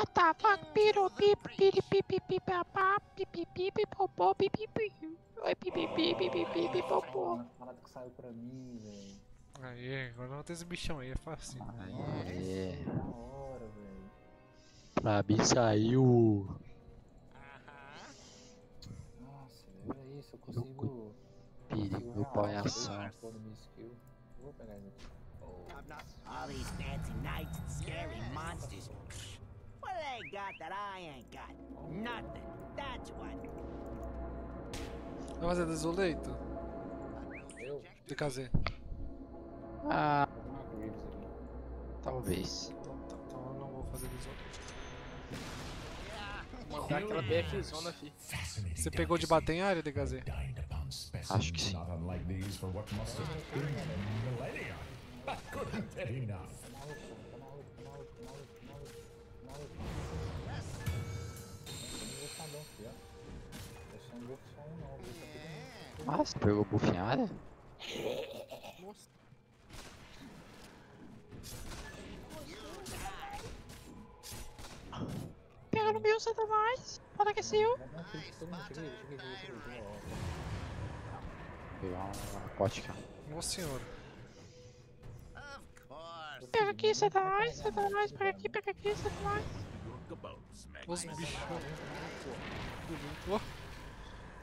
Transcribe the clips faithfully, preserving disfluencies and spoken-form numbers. What the fuck? Beetle beep beep beep beep beep pop beep beep beep beep pop beep beep beep beep beep beep beep beep beep pop. Uma parada que saiu pra mim, velho. Aí, agora não tem esse bichão aí, é fácil. Aí, é. Da hora, velho. Pra mim saiu. Nossa, olha isso, eu consigo. Perigo, meu pai assar. Vou pegar isso aqui. All these fancy nights and scary monsters. What do they got that I ain't got? Nothing. That's what. Mas é desoleito? Eu? De casei. Ah. Talvez. Então, então eu não vou fazer desoleito. Vou mandar aquela B F zona aqui. Você pegou de bater em área, de casei? Acho que sim. Nossa, pegou buff em área? Pega no meu Satanás! Paraqueceu! Pegar uma pote cá. Nossa senhora! Pega aqui, Satanás, Satanás, pega aqui, pega aqui, Satanás. Os bichos.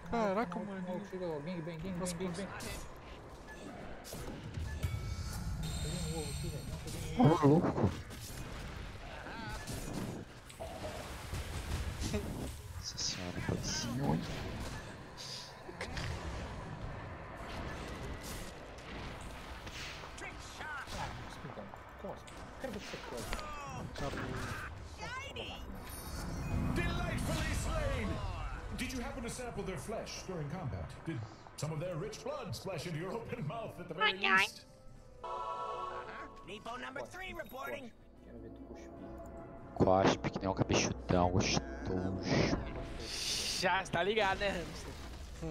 Caraca, mano. Chegou, bing, bing, bing, bing, bing. Ô, louco. Nossa senhora, parecia hein? Delightfully slain! Did you happen to sample their flesh during combat? Did some of their rich blood splash into your open mouth at the very least? Nepo number three reporting. Quasp, que nem um cabichutão gostoso. Chaz, tá ligado, né, Hamster?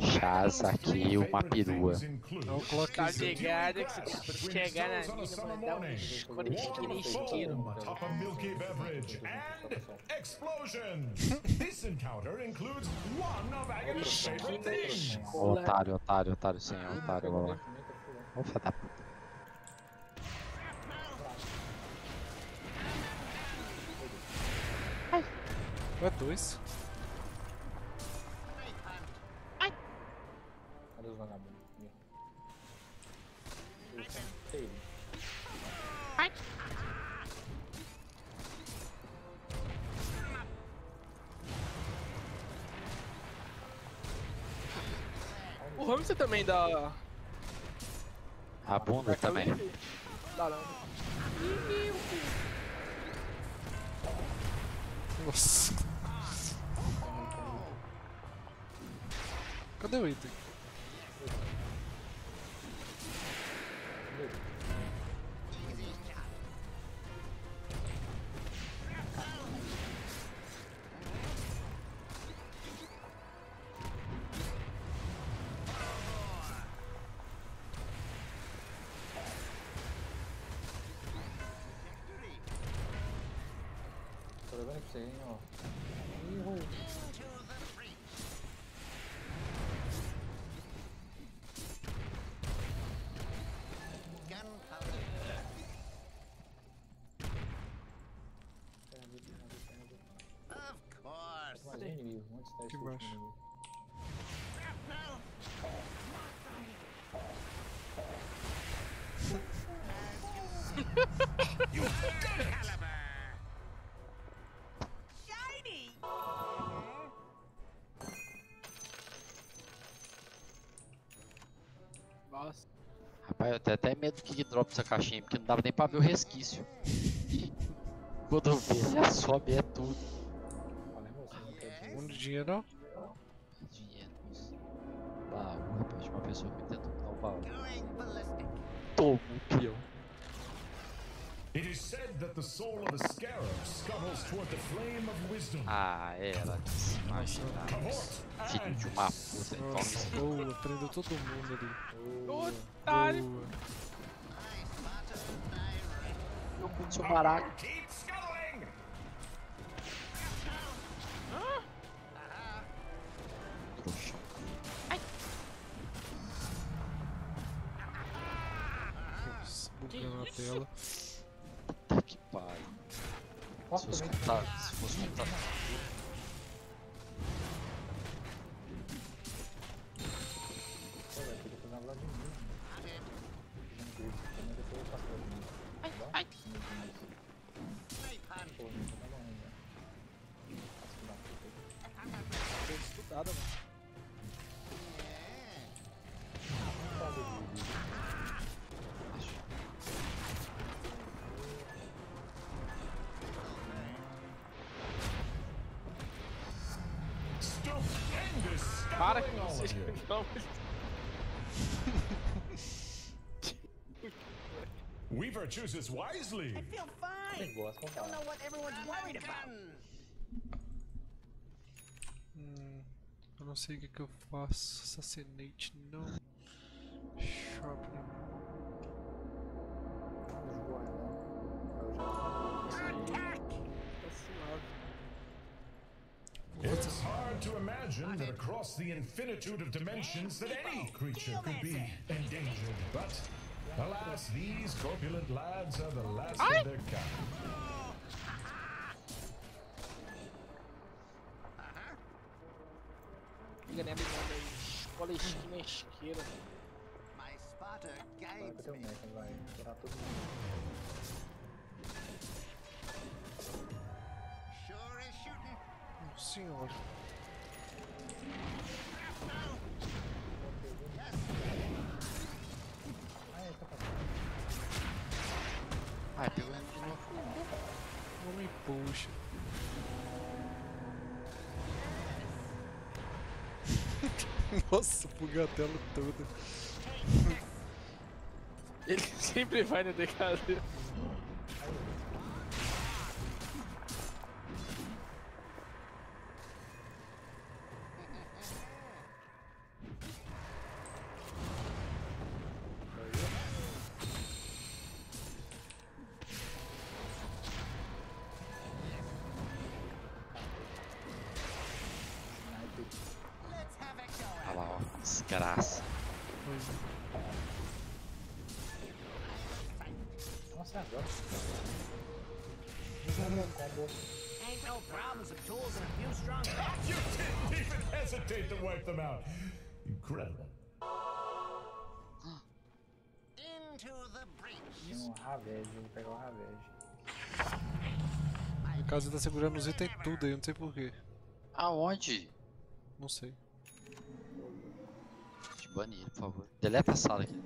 Chaz aqui, uma perua. Tá ligado que você chegar na mina, mandar um escuro de isqueiro, mano. Otário, otário, otário, sim, otário, vamos lá. Vamos falar da puta. Ai. É dois. Ai. Cadê os vagabundos? Ai. O Hamster também dá... A bunda também. Dá não. Nossa. Cadê o item? Que baixo. Nossa. Rapaz, eu tenho até medo que drop essa caixinha, porque não dava nem pra ver o resquício. Quando eu ver, já sobe é tudo. Dinheiro? Dinheiro. Baú, rapaz, uma pessoa que tentou dar um baú. Toma o peão. Ah, é, ela disse, imagina. Filho de uma puta, então. Boa, prendeu todo mundo ali. Boa, otário! Eu curto seu barato. dela. Puta que pariu. Seus contatos, se fosse contato. Ai, estudada, mano. Para que não seja legal. Weaver chooses wisely. I feel fine. I don't know what everyone's worried about. Hum, eu não sei o que, que eu faço. Assassinate não. Sharpening. It's hard to imagine that across the infinitude of dimensions that any creature could be endangered, but alas, these corpulent lads are the last of their kind. My spotter guides me. Sure is shooting. Oh, senhor. Ai, pelo menos não me puxa. Nossa, buguei a tela toda. Ele sempre vai na decada. Desgraça. Nossa, agora. Ain't no problems with tools and a few strong. You didn't even hesitate to wipe them out. Incredible. Into the breach. Um ravejo, ele pegou um ravejo. No caso, ele tá segurando os itens tudo aí, eu não sei porquê. Aonde? Não sei. Banir, por favor. Deleta a sala aqui.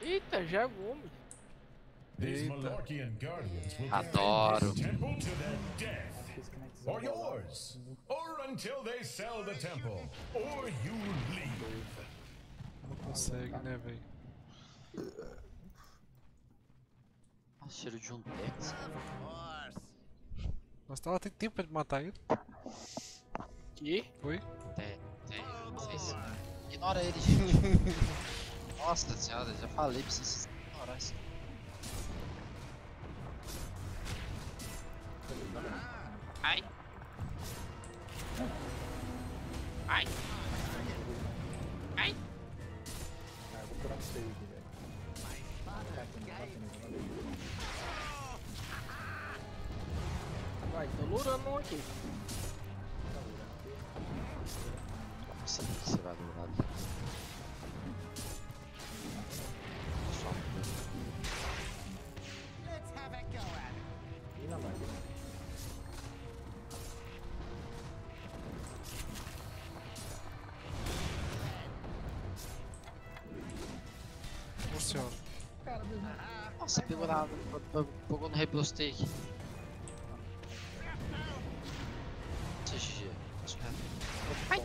Eita, já homem. Adoro. Or yours. Or until they sell the temple. Or you leave. Não consegue, né, velho? Cheiro de um Dex. Nossa, ela tem tempo pra matar ele. Que? Foi? Tem, tem. Não sei se... Ignora ele, gente. Nossa senhora, já falei pra vocês ignorar isso. Ai. Ai. Ai. Ah, eu vou procurar um save, velho. Vai, tô lurando aqui. Nossa, você vai lurar aqui. Let's have a go at it. E na mais. Nossa, Nossa, pegou nada. Pegou no replostake. Ai!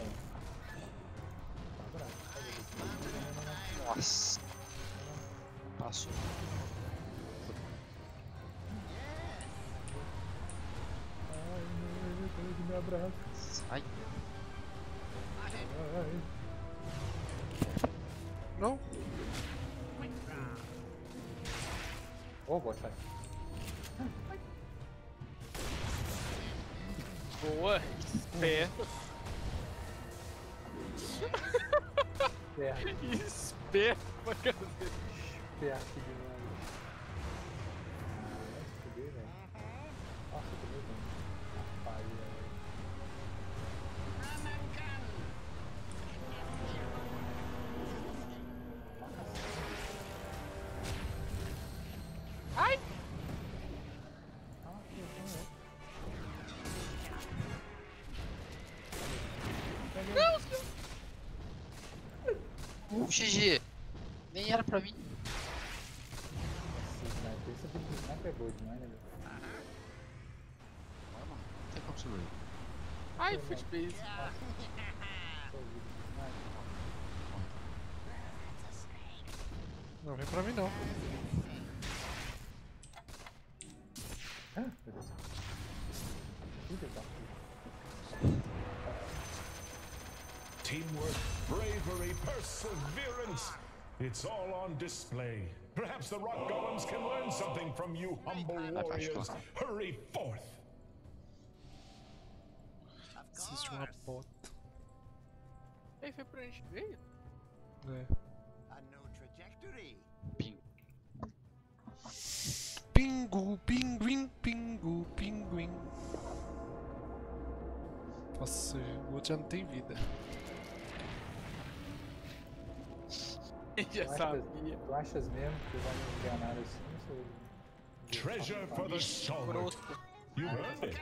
Nossa! Passou. Ai! Não! Oh, boa, sai! Boa! Spear. Yeah. You spear. What goes in? Yeah. G G, nem era pra mim. Esse sniper é boa demais, né? Não tem como subir. Ai, fui de base. Não vem pra mim, não. Ah, meu Deus. Que desafio. Teamwork, bravery, perseverance, it's all on display. Perhaps the rock golems can learn something from you humble warriors. Hurry forth. Existe uma bota. Aí foi pra gente ver? É. Ping. Pingu, pinguim, pingu, pinguim. Nossa, o outro já não tem vida. Já sabia. Tu achas mesmo que vai me enganar assim? Treasure for the soul. You heard it.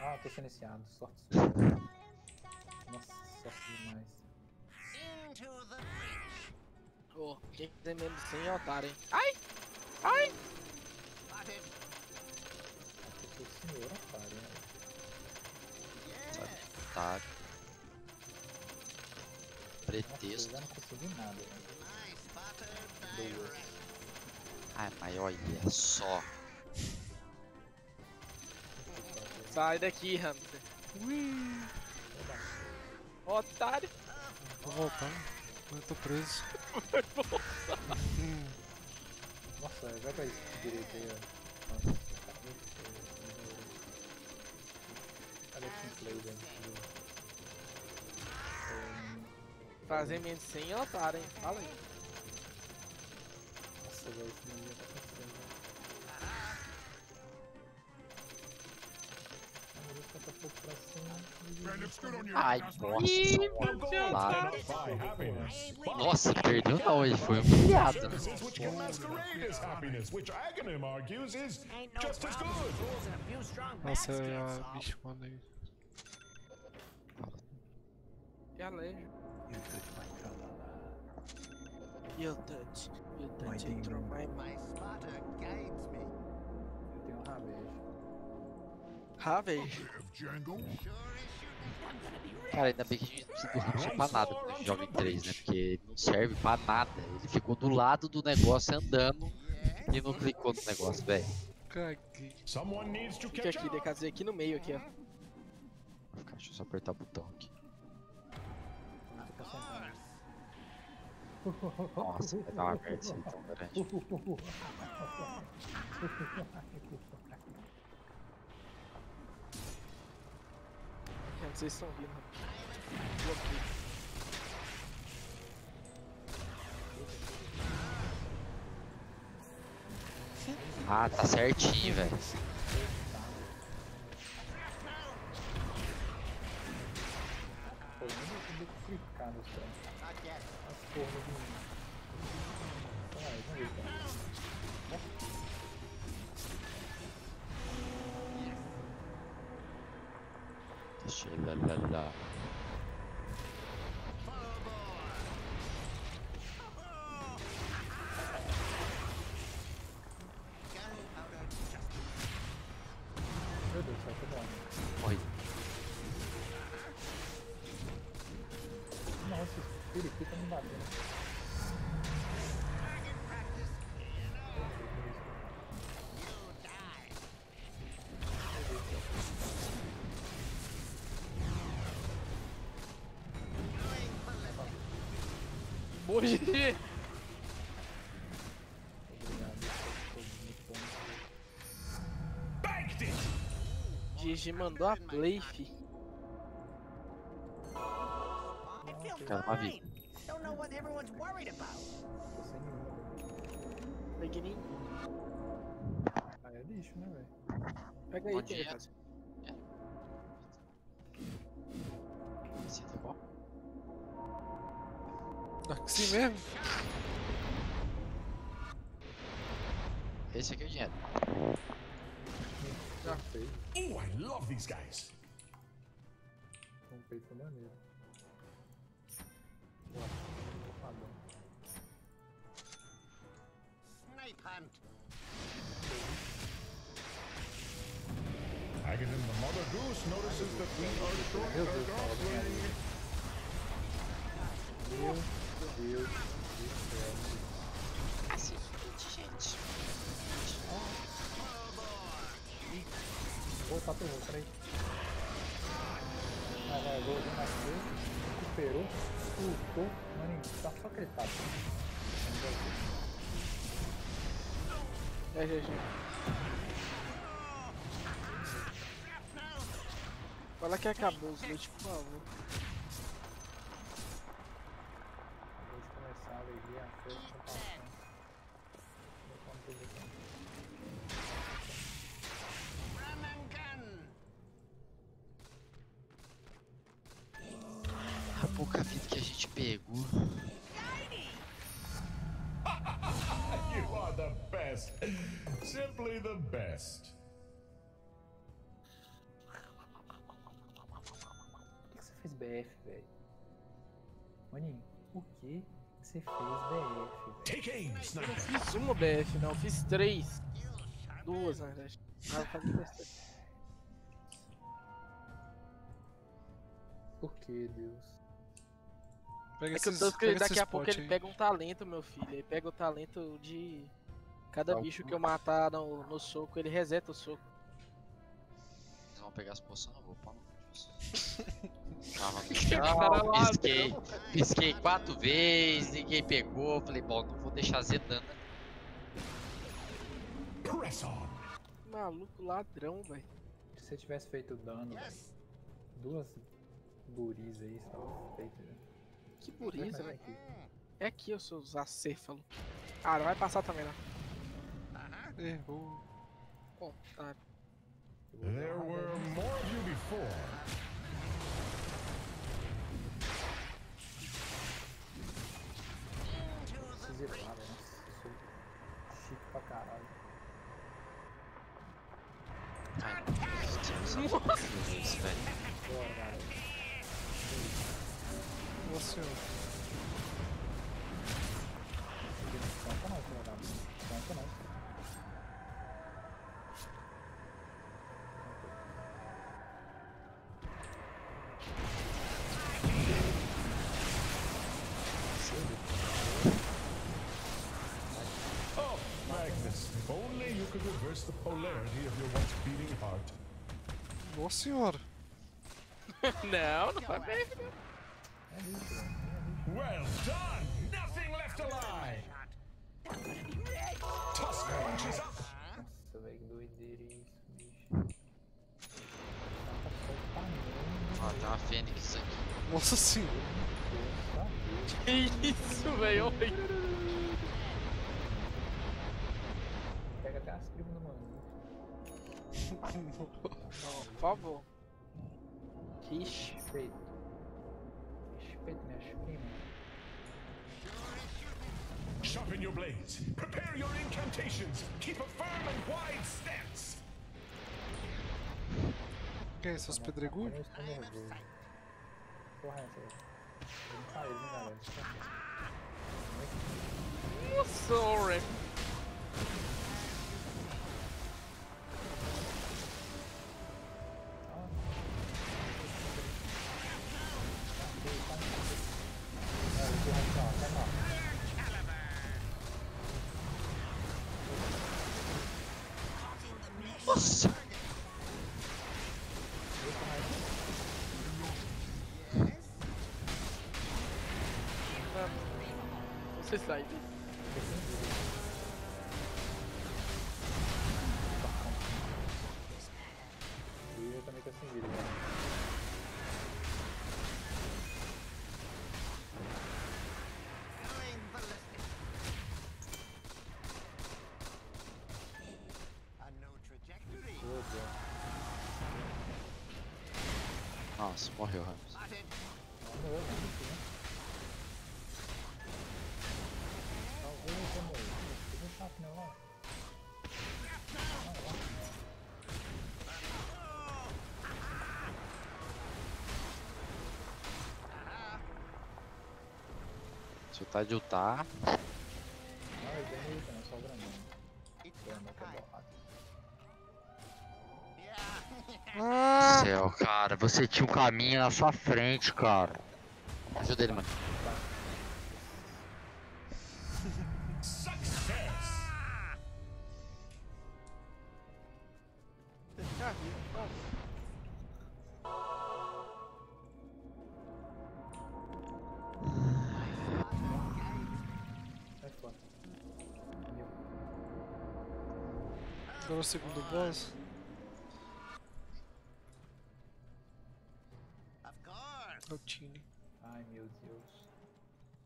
Ah, tô silenciado. Sorte sua. Nossa, sorte demais. Oh, tem que ter medo sem otário, hein? Ai! Ai! Acho que o senhor otário, né? Otário. Pretexto. Eu não consegui nada, velho. Ai, mas olha só. Sai daqui, Hamster. Ui. Otário. Vou voltar. Eu tô preso. Vai voltar. Nossa, vai pra isso direito aí, ó. Olha aqui em play dentro. Fazer menos sem otário, hein? Fala aí. Nossa, velho, esse menino tá acontecendo. Ai, nossa. Nossa, perdeu não, ele foi humilhado. Nossa, é bicho, mano aí. Que alegre. You touch my color. You touch. You touch my it through my my spotter guides me. Eu tenho Ravage. Ravage. Cara, ainda bem que a gente não precisa do Ravage pra nada quando a gente joga em três, né? Porque não serve pra nada. Ele ficou do lado do negócio andando e não clicou no negócio, velho. Fica aqui, D K Z aqui no meio, aqui, ó. Deixa eu só apertar o botão aqui. Nossa, vai dar uma merda tão grande. Não sei se estão vindo. Bloqueio. Ah, tá certinho, velho. Lá. Meu Deus, vai ter dano. Morri. Nossa, esse periquito tá me batendo. Hoje G G mandou a play, fi. feel fine. Don't know what everyone's worried about. Beginning. Ah, é lixo, né, velho? Pega aí, tem casa. Assim mesmo? Esse aqui é o dinheiro. Já fez. Oh, I love these guys. Um peito maneiro. Snipe hunt. Again, the mother goose notices that we are short of gasoline. Meu Deus do céu. Assim, gente. Vou voltar pro outro aí. Carregou, nasceu, recuperou, lutou. Mano, tá facretado. É, G G. Fala que acabou os dois, por favor. A pouca vida que a gente pegou. You are the best. Simply the best. Por que você fez B F, velho? Maninho, o que você fez B F? Take aim, sniper. Eu não fiz uma B F, não, eu fiz três. Duas, na verdade. Por que, Deus? Pega é que esses, eu que daqui a pouco aí. Ele pega um talento, meu filho. Ele pega o talento de cada Algum. bicho que eu matar no, no soco, ele reseta o soco. Vocês vão pegar as poções? Não vou, pau. Calma, calma. Pisquei, pisquei quatro vezes, ninguém pegou. Falei, bom, não vou deixar zedando. Maluco ladrão, velho. Se você tivesse feito dano, yes. Duas buris aí, só feito, né? Que burrice, velho. É aqui, eu sou os acéfalo. Ah, não vai passar também, não. Ah, errou. Bom, tá. There were more of you before. Preciso errar, velho. Sou chique pra caralho. Ai, meu Deus, velho. Boa, galera. Você. Oh, Magnus, if only you could reverse the polarity of your once beating heart. Nossa senhora. Não, não vai bem. Well done! Nothing left alive! Tusk punches up! Nossa, velho, que doideira isso, bicho. Ó, tem uma fênix aqui. Nossa senhora! Que isso, velho? Pega até as primas do mano. Não, por favor. Ixi, feito. Sharpen your blades. Prepare your incantations. Keep a firm and wide stance. Que é seus pedregulhos? Sorry. Nossa! Você sai disso. Eu também tô sem vida, né? house, one hill house. Se eu tá de ultar. Não, é bem aí, não, é só o granão. Céu, cara, você tinha um caminho na sua frente, cara. Ajuda ele, mano. Agora o segundo boss. Routine. Ai meu Deus.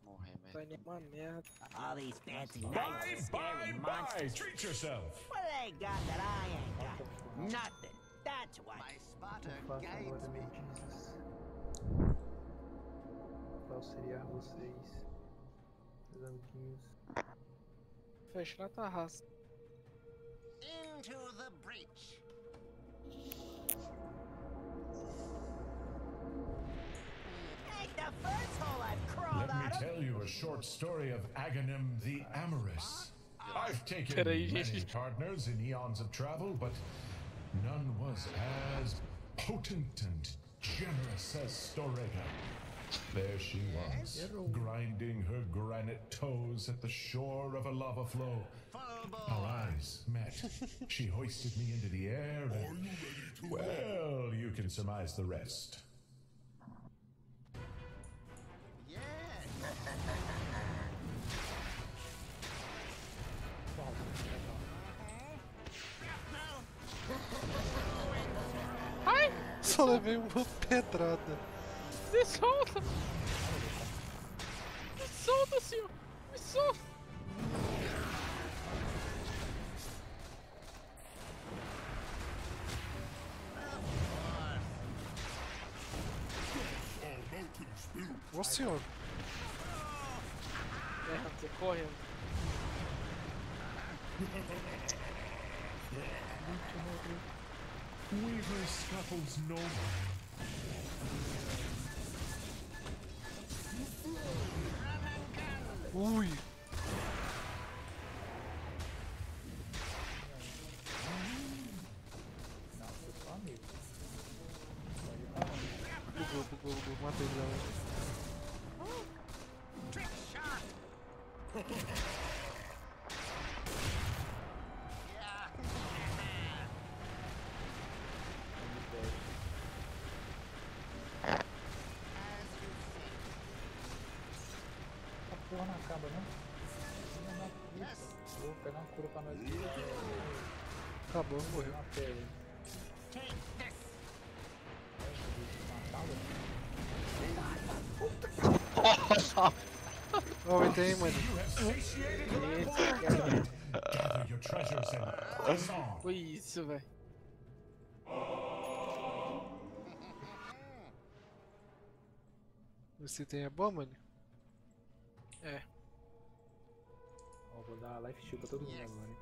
Morrer, velho. Vai nem uma merda. All these fancy nights, scary monsters. Treat yourself. What they got that I ain't got? Nothing. That's what. My spotter guides me. Qual seria vocês? Os amiguinhos. Fecha na tarraça. Into the breach. Take the first hole I've crawled Let out me tell of. You a short story of Aghanim the Amorous. I've taken many partners in eons of travel, but none was as potent and generous as Storega. There she was, grinding her granite toes at the shore of a lava flow. Our eyes met. She hoisted me into the air and, well, you can surmise the rest. Yeah. Ai, só levei uma pedrada. Me solta! Me solta, senhor! Me solta! Ô senhor! É, você corre! Weaver scuffles no one. Ui! Bugou, bugou, bugou, matei ele lá. Não acaba, não? Vou pegar uma cura pra nós. Acabou, morreu. Ó, entra aí, mano. Foi isso, velho. Você tem a boa, mano? É. Ó, vou dar life shield pra todo mundo agora, hein?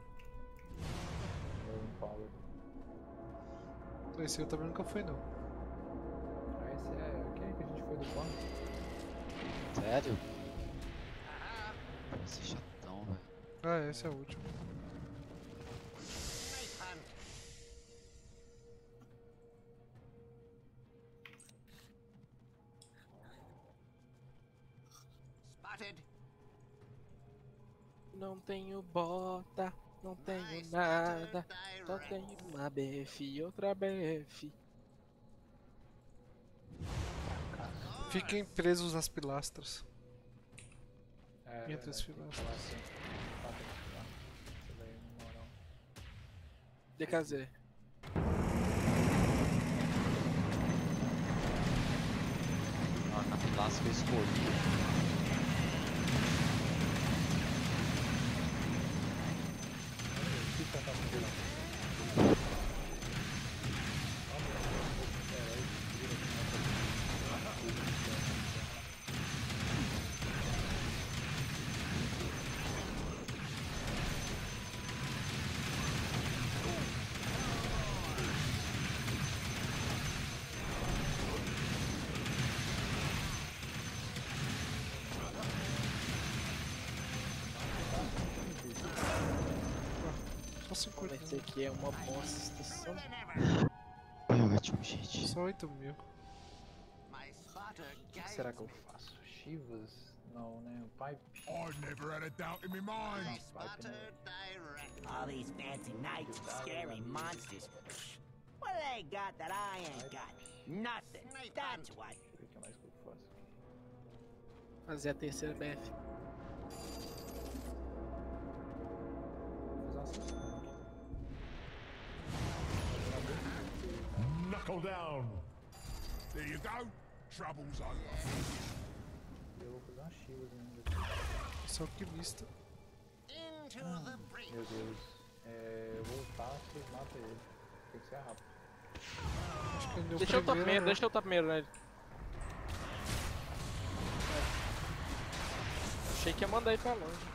Esse eu também nunca fui, não. Ah, esse é aquele que a gente foi do banco. Sério? Esse é chatão, velho. Ah, esse é o último. Não tenho bota, não tenho nada, só tenho uma B F e outra B F. Fiquem presos nas pilastras. É, entre as pilastras. D K Z. A pilastra escolhida. Thank you. cinquenta. Mas esse aqui é uma bosta estação. É ótimo, gente. Só oito mil. O que será que eu faço? Chivas? Não, né? O pipe? I never had a doubt in my mind. All these fancy knights, scary monsters. What do they got that I ain't got? Nothing. That's what. O que mais que eu faço? Fazer a terceira B F. Knuckle down. There you go. Troubles over. Eu vou fazer uma Chivas ainda. Só que lista. Meu Deus. É, eu vou passo e mato ele. Tem que ser rápido. Acho que deixa eu primeiro, primeiro, né? Deixa eu estar primeiro nele. É. Achei que ia mandar ele pra longe.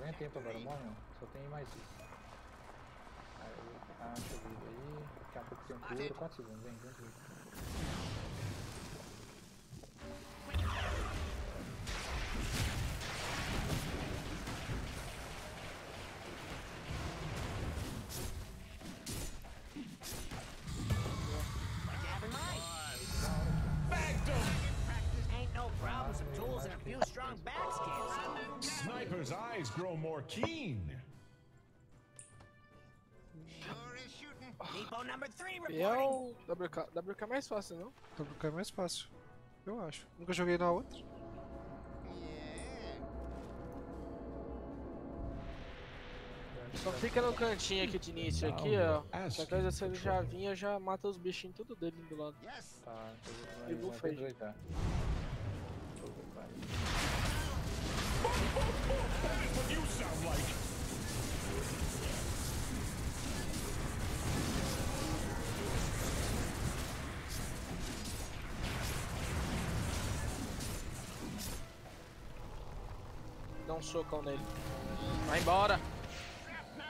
Ganha tempo agora, mano. Só tem mais isso. Aí eu acho a vida aí. Daqui a pouco tem um pulo. quatro segundos, vem, vem. Sniper's eyes grow more keen. Sure is shooting. Depot number three reporting. W K, W K é mais fácil, não? W K é mais fácil, eu acho. Nunca joguei na outra. Só fica no cantinho aqui de início, aqui ó. Só que se ele já vinha, já mata os bichinhos tudo dele do lado. Tá, eu vou fazer. That is what you sound like. Dá um socão nele. Vai embora.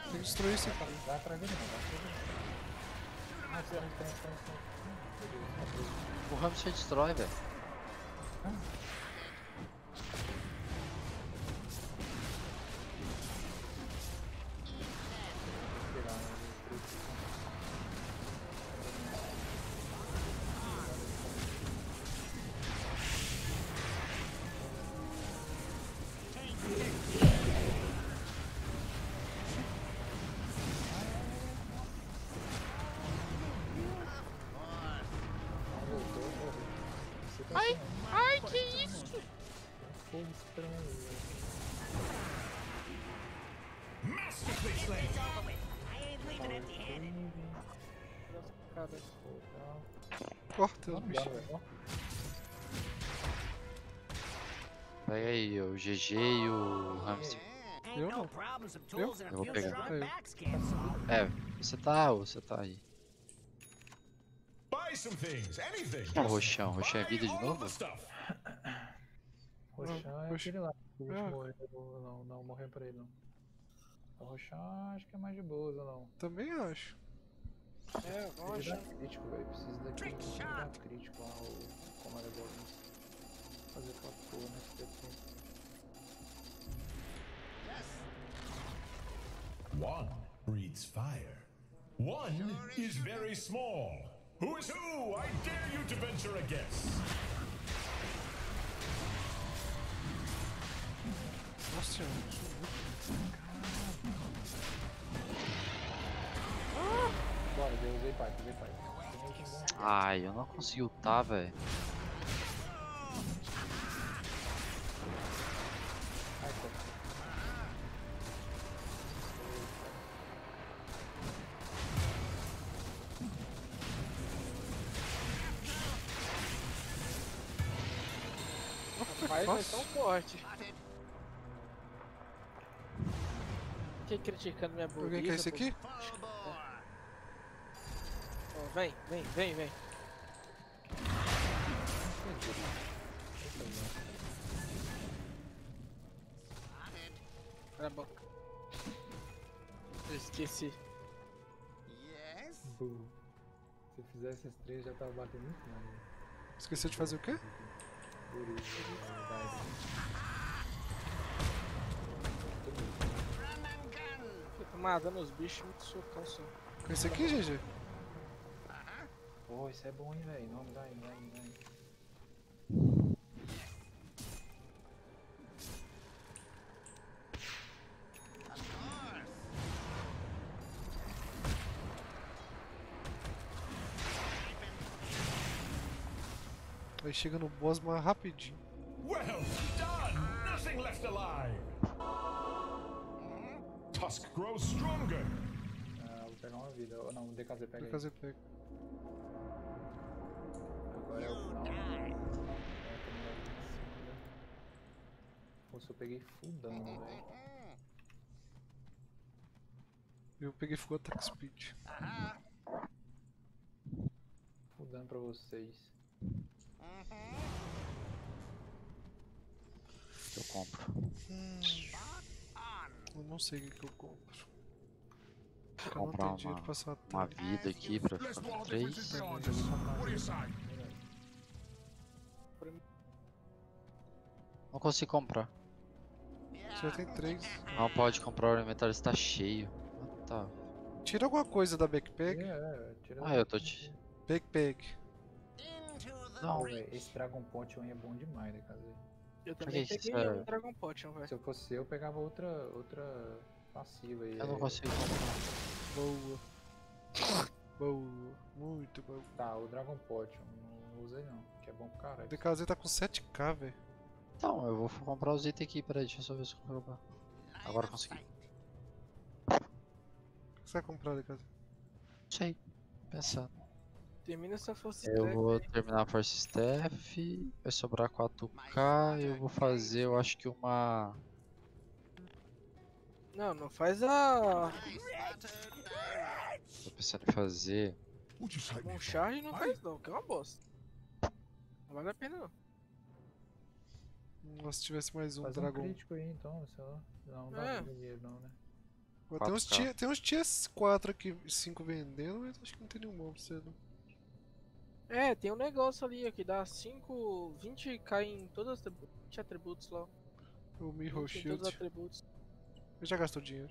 Tem que destruir esse cara. Vai pra mim, vai pra mim. O Ram se destrói, velho. Ai, ai, que isso? Corta, bicho. Vai aí, o G G e o Ramsey. Eu não. Eu? Eu vou pegar. É, você tá, você tá aí. Ah, roxão, roxão é vida de novo? Roxão é aquele lá, que morreu, não, não morreu pra ele não. O roxão acho que é mais de boa, não. Também acho. É, roxão. Crítico, velho, precisa daquele crítico lá, o comando de alguns. Fazer quatro nesse tempo. One breathes fire. One is very small. Who is who? I dare you to venture a guess. Nossa, bora, eu usei pipe, usei pipe. Ai, eu não consigo ultar, velho. Mas é tão forte. O fiquem criticando minha burrice. Alguém quer isso aqui? Oh, vem, vem, vem, vem. Cala a boca. Eu esqueci. Boo. Se eu fizer essas três já tava batendo muito mal. Né? Esqueceu de fazer o quê? Por isso, eu tô matando os bichos muito socão só. Com esse aqui, G G? Pô, isso é bom, hein, velho. Não, me dá aí, me dá aí, me dá aí. Vai chegando o boss mais rapidinho. Well done! Nothing left alive! Tusk grows stronger! Ah, vou pegar uma vida. Ou não, o D K Z pega. D K Z pega. Agora eu não. Nossa, eu peguei full dano, velho. Eu peguei full attack speed. Full dano pra vocês. Que eu compro. Hum. Eu não sei o que eu compro. Eu não tenho dinheiro pra salvar uma vida aqui pra fazer três. Não consigo comprar. Você já tem três. Não pode comprar, o inventário está cheio. Ah, tá. Tira alguma coisa da backpack. Yeah, tira ah, eu tô te. Backpack. Não, velho, esse Dragon Potion é bom demais, né, Kaze? Eu também que peguei o Dragon Potion, velho. Se eu fosse eu, pegava outra, outra passiva aí. Eu não consigo. Boa. Boa. Muito boa. Tá, o Dragon Potion, não usei não, que é bom pro caralho. O Kaze tá com sete K, velho. Então, eu vou comprar os itens aqui, peraí, deixa eu só ver se eu comprar. Agora consegui. O que você vai comprar, Kaze? Não sei, pensando. Termina essa força. Eu staff, vou terminar a força staff, vai sobrar quatro K, eu vou fazer, eu acho que uma... Não, não faz a... Tô pensando em fazer... Um charge não faz não, que é uma bosta. Não vale a pena não. Nossa, se tivesse mais um faz dragão. Um crítico aí então, sei lá. Não, não é. Dá dinheiro não, né? Tem uns, tia, tem uns tias quatro aqui, cinco vendendo, mas acho que não tem nenhum bom pra você não. É, tem um negócio ali que dá cinco, vinte K em todos os vinte atributos lá. O Mirror Shield. Eu já gastou dinheiro.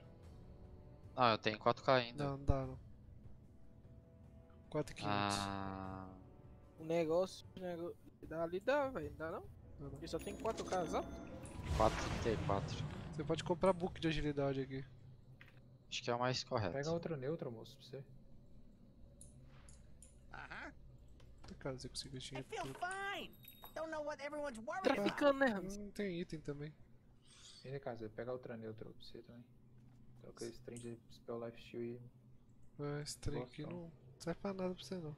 Ah, eu tenho quatro K ainda. Não, não dá não. quatro mil e quinhentos. Ah... O negócio, o negócio dá ali dá, velho. Dá não? Não, não. Ele só tem quatro K, exato? quatro T quatro. Você pode comprar book de agilidade aqui. Acho que é o mais correto. Pega outro neutro, moço, pra você. Aham. Caso eu consiga investir. Traficando, né? Não tem item também. Ele, caso, pega outra neutro pra você também. Troca esse trem de spell life shield e. É, esse trem aqui não serve pra nada pra você não.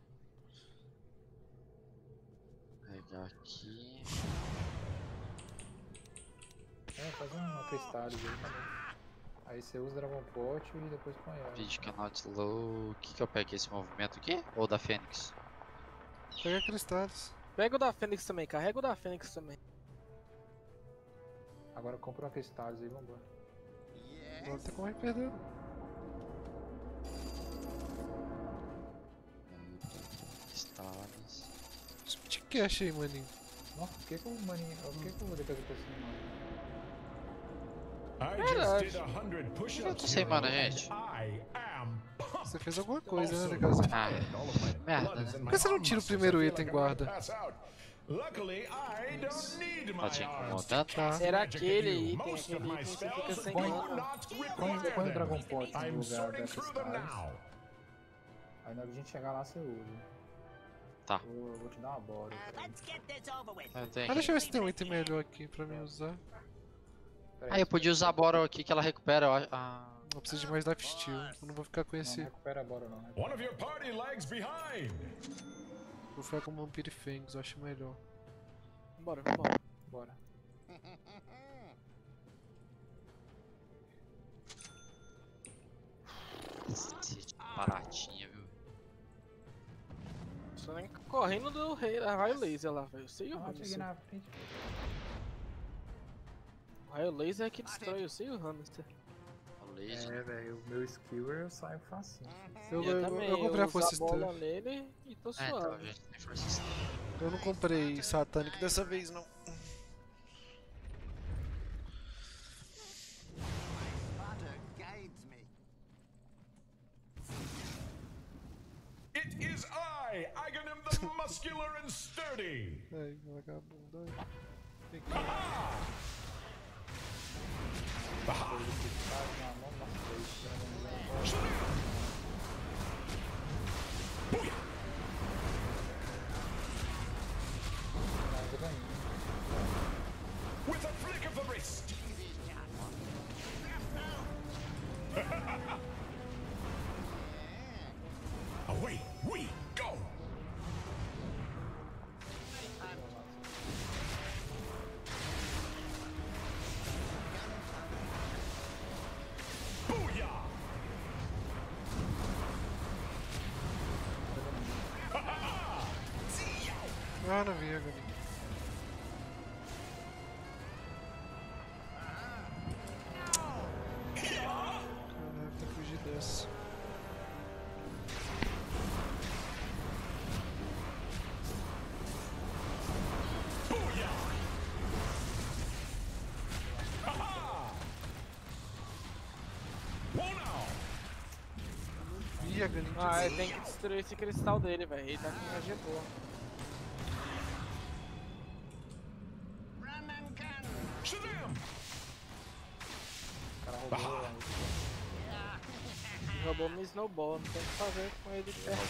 Pegar aqui. É, faz uma cristalha aí também. Aí você usa o Dragon Pot e depois põe ela. Vídeo cannot low. O que que eu pego esse movimento aqui? Ou da Fênix? Pega cristais. Pega o da Fênix também, carrega o da Fênix também. Agora compra uma cristais aí, vambora. Yes. Agora você corre perdendo. Cristais. Split cash aí, maninho. Nossa, por que que o maninho. Por que que eu vou deixar depois assim, mano? Eu não tô sem mana, gente. Você fez alguma coisa, né, Legal? Ah, é. Merda, né? Por que você não tira o primeiro item e guarda? Tá te incomodando? Tá. Será que ele item que ele fica sem mana? Põe o Dragon Pot no lugar dessas caras. Aí na hora de a gente chegar lá, você usa. Tá. Eu vou te dar uma bola. Ah, deixa eu ver se tem um item melhor aqui pra mim usar. Ah, eu podia usar a Borrow aqui que ela recupera. Eu ah, preciso de mais life steal, eu não vou ficar com esse. Não, não recupera a Borrow não. Vou ficar com o Vampire Fangs, eu acho melhor. Bora, vambora. Bora. cacete, baratinha, viu? Só nem correndo do rei, da raio laser lá, velho. Eu sei o raio laser. O raio laser é que destrói, eu sei o hamster. É, velho, o meu skewer eu saio facinho. Eu, eu, eu, também, eu comprei eu a força bola nele e tô suave. É, então, eu não comprei satânico dessa vez, não. It is I, Aghanim the Muscular and Sturdy. Ai, vagabundo. With a flick of the wrist. Away we go. Ah, não vi, Aghanim. Caralho, tem que fugir dessa. Não vi, Aghanim. Ah, tem que destruir esse cristal dele, velho. Ele tá com agitou. Roubou meu snowball, não tem o que fazer com ele de perto.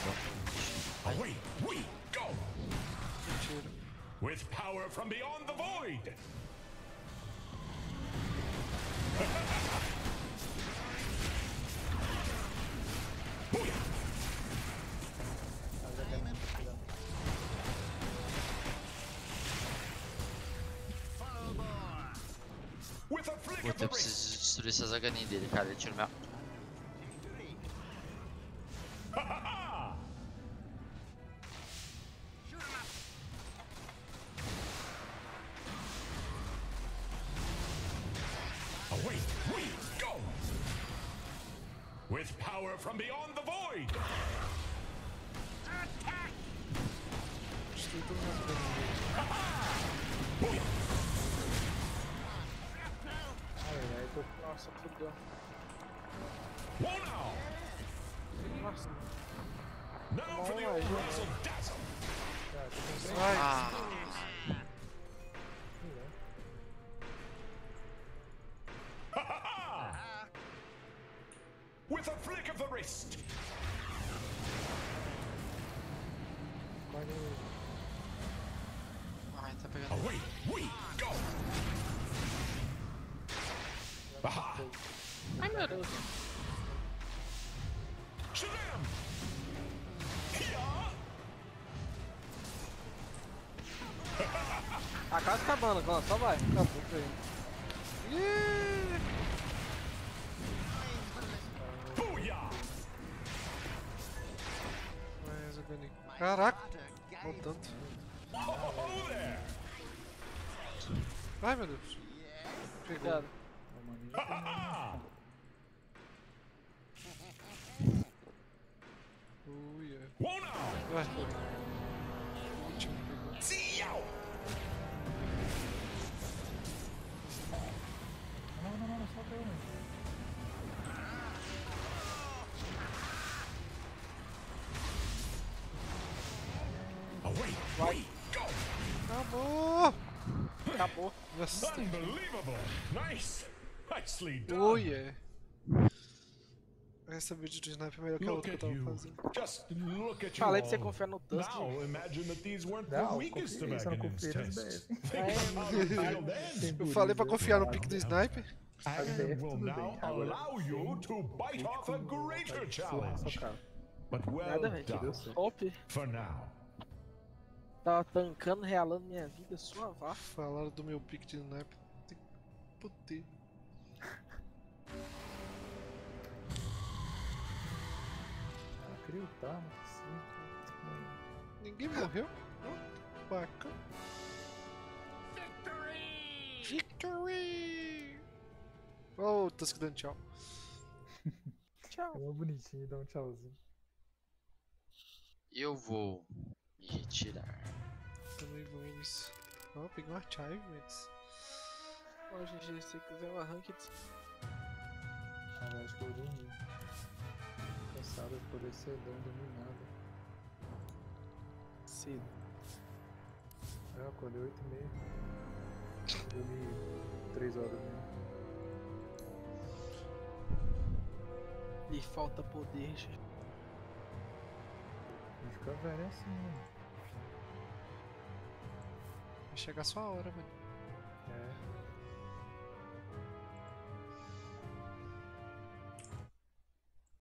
Away we go! Mentira. With power from beyond the void! Puta, eu preciso destruir essas Aghanim dele, cara. Ele tirou minha. Away we go! With power from beyond the void! Attack! Nossa, fudeu. Nossa. Now for the razzle dazzle. With a flick of the wrist. Away we go. Aha. I'm not losing. Shazam! A casa tá acabando, Gão, só vai. Acabou, foi. Booyah! Caraca! Não tanto. Ai, meu Deus. Obrigado. Vai. Acabou. Acabou. Unbelievable. Nice. Oh yeah. Essa build do sniper é melhor que a outra que eu tava fazendo. Falei pra você confiar no Tusk. Não, eu confio, só não confio no B F. Eu falei pra confiar no pick do sniper. A B F tudo bem, agora nada, velho, top. Tava tancando, realando minha vida, sua vá. Falaram do meu pick de sniper. Puta. abriu, tá? Assim, ninguém morreu? What? Baca. Victory! Victory! Oh, tá se dando tchau. Tchau. É uma bonitinha, dá um tchauzinho. Eu vou me retirar. Também vou isso. Ó, peguei um achievements. Ó, oh, gente, se você quiser uma ranked. Caralho, acho que eu dormi. Cansado por esse sedão dominado. Cedo. Ah, acordei oito e meia. Dormi três horas mesmo. Lhe falta poder, gente. Não fica velho assim, mano. Vai chegar a sua hora, velho.